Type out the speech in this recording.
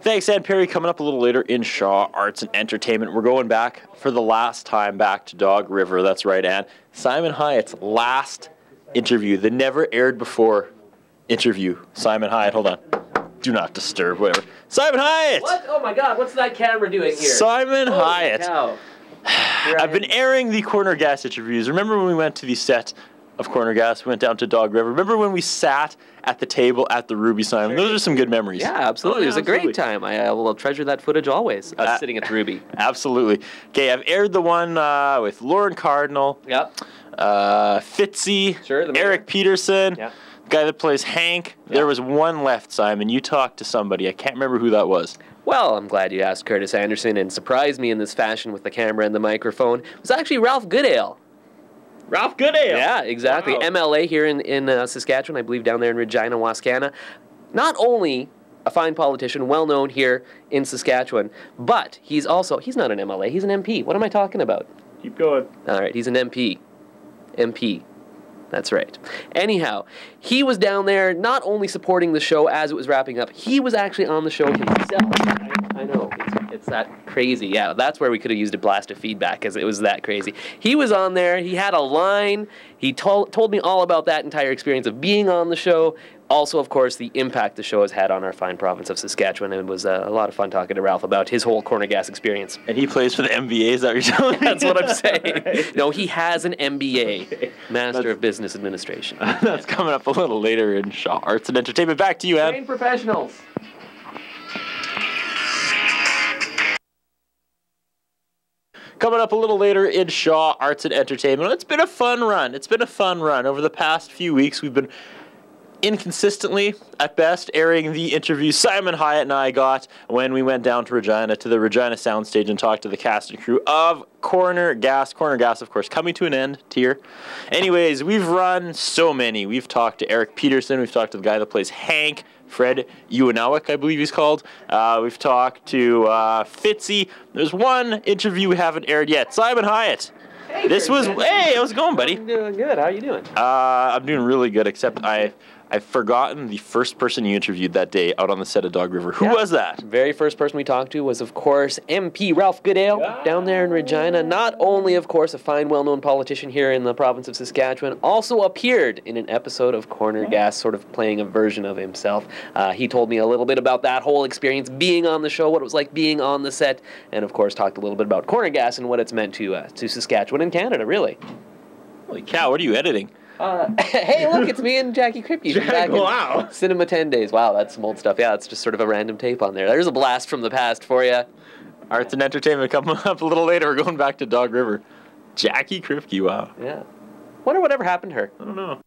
Thanks, Ann Perry. Coming up a little later in Shaw Arts and Entertainment, we're going back for the last time back to Dog River. That's right, Ann. Simon Hyatt's last interview, the never aired before interview. Simon Hyatt, hold on. Do not disturb, whatever. Simon Hyatt! What? Oh my God, what's that camera doing here? Simon Hyatt. Cow. I've been airing the Corner Gas interviews. Remember when we went to the set of Corner Gas, we went down to Dog River. Remember when we sat at the table at the Ruby Sign? Those are some good memories. Yeah, absolutely. Oh, yeah, it was a great time. I will treasure that footage always, sitting at the Ruby. Absolutely. Okay, I've aired the one with Lauren Cardinal, yep. Fitzy, Eric Peterson, yeah. The guy that plays Hank. Yeah. There was one left, Simon. You talked to somebody. I can't remember who that was. Well, I'm glad you asked, Curtis Anderson, and surprised me in this fashion with the camera and the microphone. It was actually Ralph Goodale. Ralph Goodale. Yeah, exactly. Wow. MLA here in Saskatchewan, I believe down there in Regina, Wascana. Not only a fine politician, well known here in Saskatchewan, but he's also, he's not an MLA, he's an MP. What am I talking about? Keep going. All right, he's an MP. MP. That's right. Anyhow, he was down there not only supporting the show as it was wrapping up, he was actually on the show himself. I know. It's that crazy. Yeah, that's where we could have used a blast of feedback because it was that crazy. He was on there. He had a line. He told me all about that entire experience of being on the show. Also, of course, the impact the show has had on our fine province of Saskatchewan. It was a lot of fun talking to Ralph about his whole Corner Gas experience. And he plays for the MBA, is that what you're telling me? That's what I'm saying. Right. No, he has an MBA, okay. Master of Business Administration. That's coming up a little later in Shaw Arts and Entertainment. Back to you, Em. Train professionals. Coming up a little later in Shaw Arts and Entertainment. It's been a fun run. It's been a fun run. Over the past few weeks, we've been inconsistently, at best, airing the interview Simon Hyatt and I got when we went down to Regina, to the Regina Soundstage, and talked to the cast and crew of Corner Gas. Corner Gas, of course, coming to an end here. Anyways, we've run so many. We've talked to Eric Peterson. We've talked to the guy that plays Hank, Fred Ewanuick, I believe he's called. We've talked to Fitzy. There's one interview we haven't aired yet. Simon Hyatt. Hey, this was... Hey, how's it going, buddy? I'm doing good. How are you doing? I'm doing really good, except I've forgotten the first person you interviewed that day out on the set of Dog River. Who was that? The very first person we talked to was, of course, MP Ralph Goodale down there in Regina. Not only, of course, a fine, well-known politician here in the province of Saskatchewan, also appeared in an episode of Corner Gas, sort of playing a version of himself. He told me a little bit about that whole experience, being on the show, what it was like being on the set, and, of course, talked a little bit about Corner Gas and what it's meant to Saskatchewan and Canada, really. Holy cow, what are you editing? Hey, look, it's me and Jackie Kripke from back in Cinema 10 Days. Wow, that's some old stuff. Yeah, it's just sort of a random tape on there. There's a blast from the past for you. Arts and Entertainment coming up a little later. We're going back to Dog River. Jackie Kripke, wow. Yeah. Wonder whatever happened to her. I don't know.